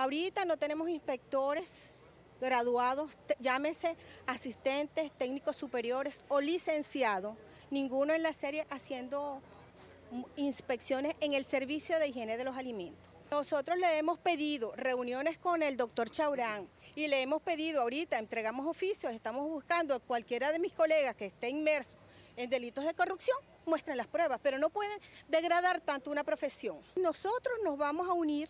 Ahorita no tenemos inspectores graduados, llámese asistentes, técnicos superiores o licenciados, ninguno en la serie haciendo inspecciones en el servicio de higiene de los alimentos. Nosotros le hemos pedido reuniones con el doctor Chourán y le hemos pedido ahorita, entregamos oficios, estamos buscando a cualquiera de mis colegas que esté inmerso en delitos de corrupción, muestren las pruebas, pero no pueden degradar tanto una profesión. Nosotros nos vamos a unir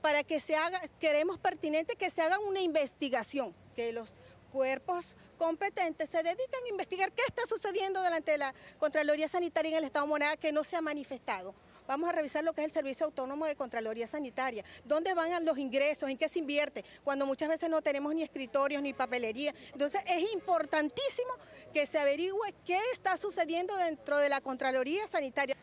para que se haga, queremos pertinente que se haga una investigación, que los cuerpos competentes se dediquen a investigar qué está sucediendo delante de la Contraloría Sanitaria en el Estado de Monagas que no se ha manifestado. Vamos a revisar lo que es el Servicio Autónomo de Contraloría Sanitaria, dónde van los ingresos, en qué se invierte, cuando muchas veces no tenemos ni escritorios ni papelería. Entonces es importantísimo que se averigüe qué está sucediendo dentro de la Contraloría Sanitaria.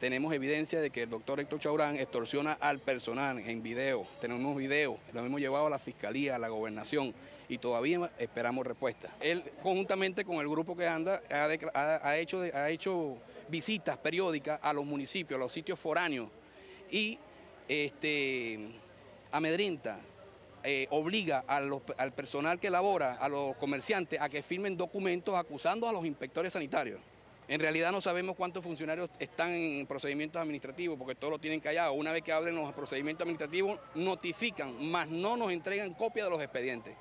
Tenemos evidencia de que el doctor Héctor Chourán extorsiona al personal en video, tenemos videos, lo hemos llevado a la Fiscalía, a la Gobernación y todavía esperamos respuesta. Él conjuntamente con el grupo que anda ha hecho visitas periódicas a los municipios, a los sitios foráneos y amedrenta, obliga al personal que labora, a los comerciantes, a que firmen documentos acusando a los inspectores sanitarios. En realidad no sabemos cuántos funcionarios están en procedimientos administrativos porque todos lo tienen callado. Una vez que abren los procedimientos administrativos notifican, mas no nos entregan copia de los expedientes.